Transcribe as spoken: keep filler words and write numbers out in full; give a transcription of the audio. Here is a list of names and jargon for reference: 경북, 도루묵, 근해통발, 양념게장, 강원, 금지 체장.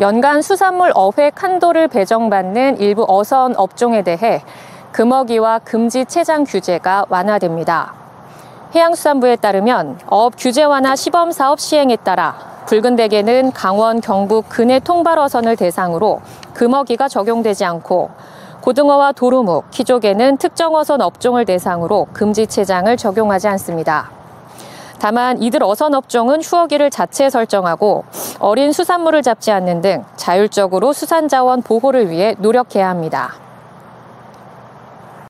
연간 수산물 어획 한도를 배정받는 일부 어선 업종에 대해 금어기와 금지 체장 규제가 완화됩니다. 해양수산부에 따르면 어업 규제 완화 시범사업 시행에 따라 붉은 대게는 강원, 경북 근해 통발 어선을 대상으로 금어기가 적용되지 않고 고등어와 도루묵, 키조개는 특정 어선 업종을 대상으로 금지 체장을 적용하지 않습니다. 다만 이들 어선 업종은 휴어기를 자체 설정하고 어린 수산물을 잡지 않는 등 자율적으로 수산자원 보호를 위해 노력해야 합니다.